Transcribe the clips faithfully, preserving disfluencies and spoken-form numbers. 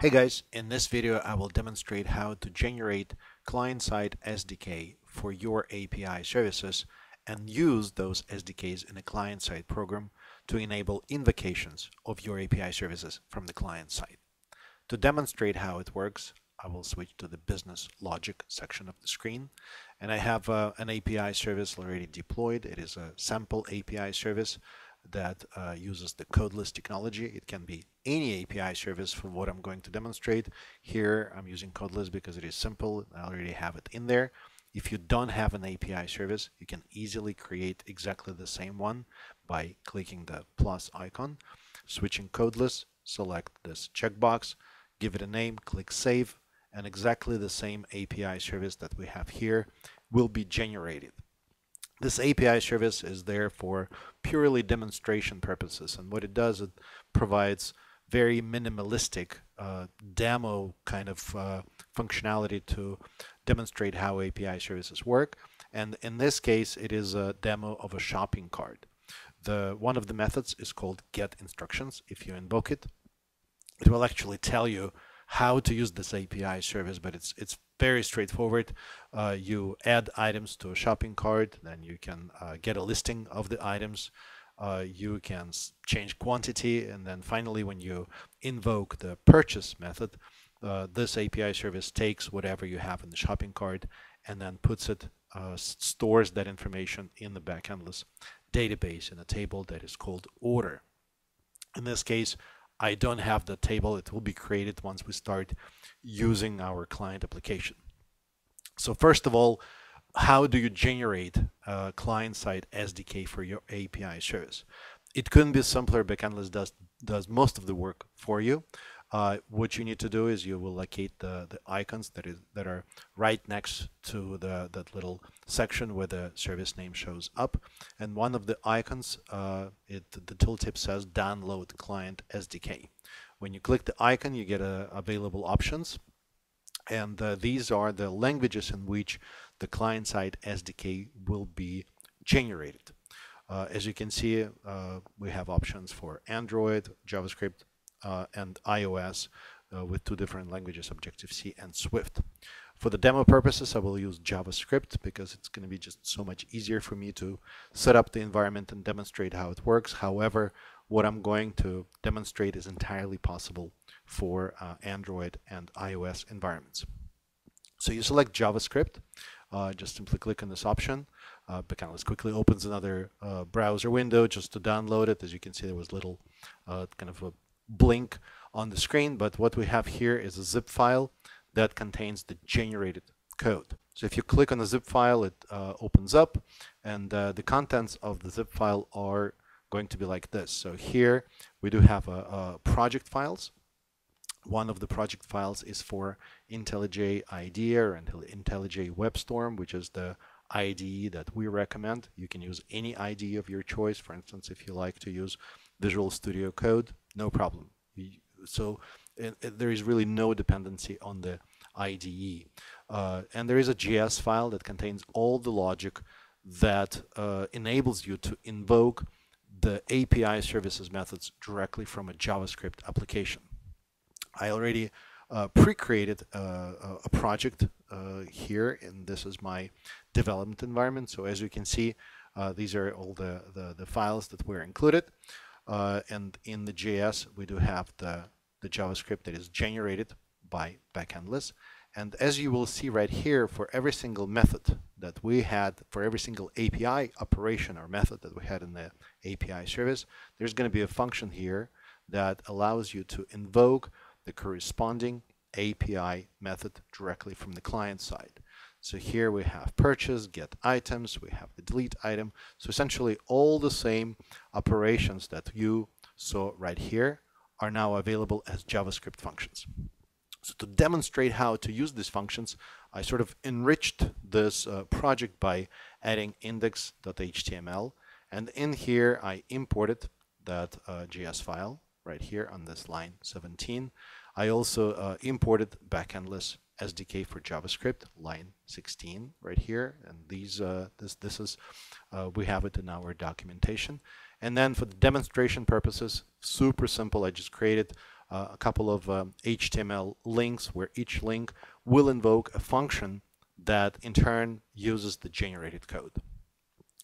Hey guys, in this video I will demonstrate how to generate client-side S D K for your A P I services and use those S D Ks in a client-side program to enable invocations of your A P I services from the client side. To demonstrate how it works, I will switch to the business logic section of the screen, and I have uh, an A P I service already deployed. It is a sample A P I service that uh, uses the Codeless technology. It can be any A P I service for what I'm going to demonstrate. Here I'm using Codeless because it is simple. I already have it in there. If you don't have an A P I service, you can easily create exactly the same one by clicking the plus icon, switching Codeless, select this checkbox, give it a name, click Save, and exactly the same A P I service that we have here will be generated. This A P I service is there for purely demonstration purposes, and what it does, it provides very minimalistic uh, demo kind of uh, functionality to demonstrate how A P I services work. And in this case, it is a demo of a shopping cart. The one of the methods is called get instructions. If you invoke it, it will actually tell you how to use this A P I service, but it's it's very straightforward. Uh, you add items to a shopping cart, then you can uh, get a listing of the items. Uh, you can change quantity, and then finally, when you invoke the purchase method, uh, this A P I service takes whatever you have in the shopping cart and then puts it, uh, stores that information in the Backendless database in a table that is called order. In this case, I don't have the table. It will be created once we start using our client application. So first of all, how do you generate a client-side S D K for your A P I service? It couldn't be simpler. Backendless does, does most of the work for you. Uh, what you need to do is you will locate the, the icons that, is, that are right next to the, that little section where the service name shows up. And one of the icons, uh, it, the tooltip says Download Client S D K. When you click the icon, you get uh, available options. And uh, these are the languages in which the client-side S D K will be generated. Uh, as you can see, uh, we have options for Android, JavaScript, Uh, and iOS uh, with two different languages, Objective-C and Swift. For the demo purposes, I will use JavaScript because it's going to be just so much easier for me to set up the environment and demonstrate how it works. However, what I'm going to demonstrate is entirely possible for uh, Android and iOS environments. So you select JavaScript, uh, just simply click on this option. Uh, Backendless quickly opens another uh, browser window just to download it. As you can see, there was little uh, kind of a blink on the screen, but what we have here is a zip file that contains the generated code. So if you click on the zip file, it uh, opens up, and uh, the contents of the zip file are going to be like this. So here we do have a, a project files. One of the project files is for IntelliJ IDEA or IntelliJ WebStorm, which is the I D E that we recommend. You can use any I D E of your choice. For instance, if you like to use Visual Studio Code, no problem. So uh, there is really no dependency on the I D E. Uh, and there is a J S file that contains all the logic that uh, enables you to invoke the A P I services methods directly from a JavaScript application. I already uh, pre-created a, a project uh, here, and this is my development environment. So as you can see, uh, these are all the, the, the files that were included. Uh, and in the J S, we do have the, the JavaScript that is generated by Backendless. And as you will see right here, for every single method that we had, for every single A P I operation or method that we had in the A P I service, there's going to be a function here that allows you to invoke the corresponding A P I method directly from the client side. So here we have purchase, get items, we have the delete item. So essentially all the same operations that you saw right here are now available as JavaScript functions. So to demonstrate how to use these functions, I sort of enriched this uh, project by adding index dot H T M L. And in here I imported that uh, J S file right here on this line seventeen. I also uh, imported Backendless S D K for JavaScript, line sixteen, right here, and these uh, this this is uh, we have it in our documentation. And then for the demonstration purposes, super simple. I just created uh, a couple of um, H T M L links, where each link will invoke a function that in turn uses the generated code.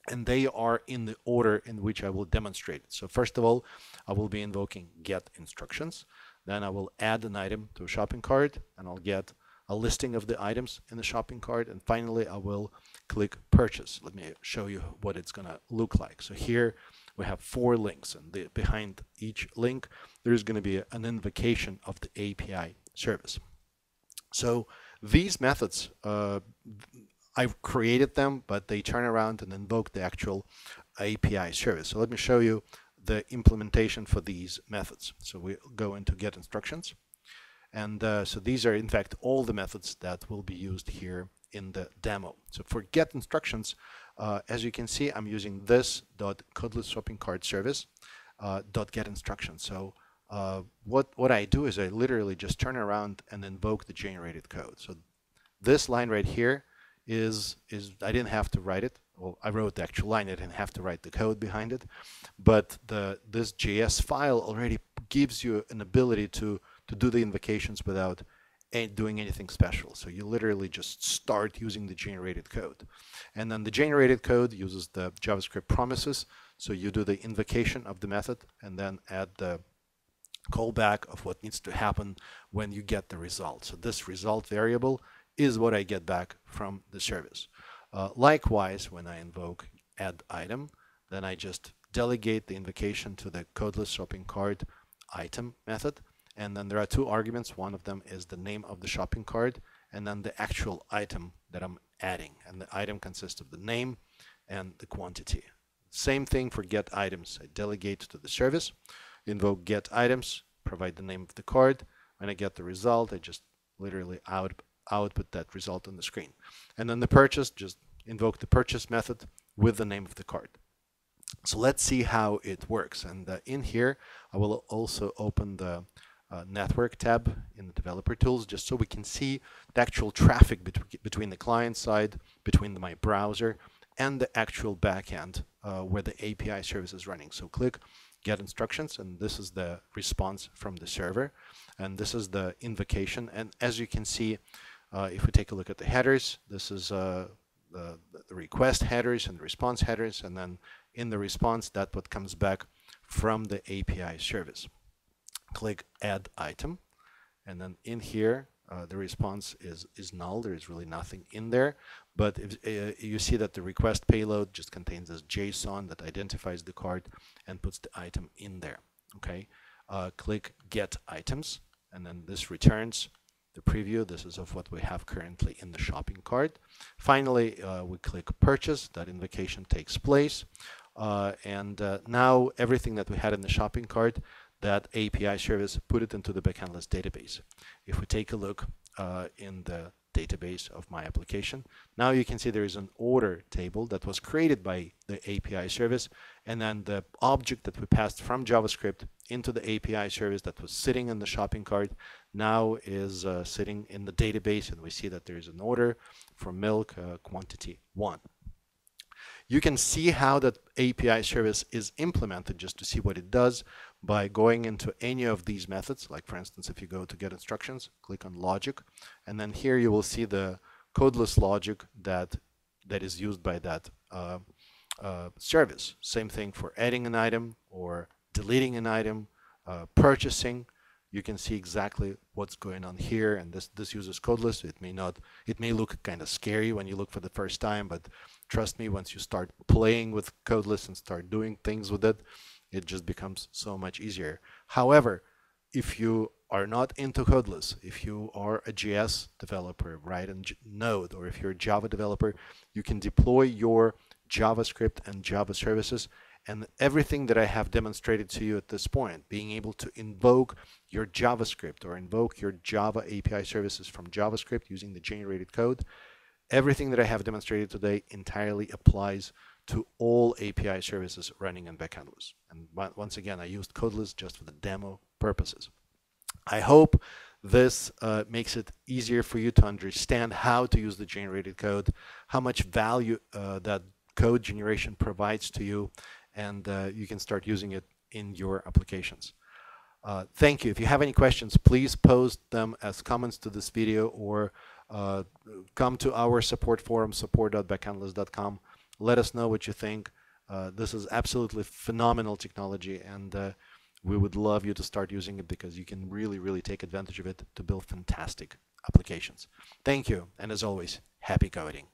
And they are in the order in which I will demonstrate it. So first of all, I will be invoking get instructions. Then I will add an item to a shopping cart, and I'll get a listing of the items in the shopping cart. And finally, I will click purchase. Let me show you what it's going to look like. So here we have four links, and the, behind each link, there's going to be an invocation of the A P I service. So these methods, uh, I've created them, but they turn around and invoke the actual A P I service. So let me show you the implementation for these methods. So we go into get instructions. And uh, so these are, in fact, all the methods that will be used here in the demo. So for get instructions, uh, as you can see, I'm using this dot codeless shopping cart service uh, dot get instructions. So uh, what, what I do is I literally just turn around and invoke the generated code. So this line right here is, is I didn't have to write it. Well, I wrote the actual line, I didn't have to write the code behind it, but the this J S file already gives you an ability to, to do the invocations without doing anything special. So you literally just start using the generated code. And then the generated code uses the JavaScript promises, so you do the invocation of the method and then add the callback of what needs to happen when you get the result. So this result variable is what I get back from the service. Uh, likewise, when I invoke add item, then I just delegate the invocation to the codeless shopping cart item method. And then there are two arguments. One of them is the name of the shopping cart, and then the actual item that I'm adding. And the item consists of the name and the quantity. Same thing for get items. I delegate to the service, invoke get items, provide the name of the cart. When I get the result, I just literally out, output that result on the screen. And then the purchase, just invoke the purchase method with the name of the cart. So let's see how it works. And uh, in here, I will also open the uh, network tab in the developer tools, just so we can see the actual traffic bet between the client side, between the, my browser, and the actual backend uh, where the A P I service is running. So click get instructions, and this is the response from the server. And this is the invocation. And as you can see, uh, if we take a look at the headers, this is uh, the, the request headers and the response headers. And then in the response, that's what comes back from the A P I service. Click add item. And then in here, uh, the response is, is null. There is really nothing in there. But if, uh, you see that the request payload just contains this JSON that identifies the cart and puts the item in there. Okay. Uh, click get items. And then this returns the preview. This is of what we have currently in the shopping cart. Finally, uh, we click purchase. That invocation takes place. Uh, and uh, now everything that we had in the shopping cart, that A P I service put it into the Backendless database. If we take a look uh, in the database of my application, now you can see there is an order table that was created by the A P I service. And then the object that we passed from JavaScript into the A P I service that was sitting in the shopping cart now is uh, sitting in the database, and we see that there is an order for milk uh, quantity one. You can see how that A P I service is implemented, just to see what it does, by going into any of these methods. Like for instance, if you go to get instructions, click on logic, and then here you will see the codeless logic that that is used by that uh, uh, service. Same thing for adding an item or deleting an item, uh, purchasing. You can see exactly what's going on here, and this this uses codeless. It may not, it may look kind of scary when you look for the first time, but trust me, once you start playing with codeless and start doing things with it, it just becomes so much easier. However, if you are not into codeless, if you are a J S developer, right, and Node, or if you're a Java developer, you can deploy your JavaScript and Java services. And everything that I have demonstrated to you at this point, being able to invoke your JavaScript or invoke your Java A P I services from JavaScript using the generated code, everything that I have demonstrated today entirely applies to all A P I services running in Backendless. And once again, I used Codeless just for the demo purposes. I hope this uh, makes it easier for you to understand how to use the generated code, how much value uh, that code generation provides to you, and uh, you can start using it in your applications. Uh, thank you. If you have any questions, please post them as comments to this video, or uh, come to our support forum, support dot backendless dot com. Let us know what you think. Uh, this is absolutely phenomenal technology, and uh, we would love you to start using it, because you can really, really take advantage of it to build fantastic applications. Thank you, and as always, happy coding.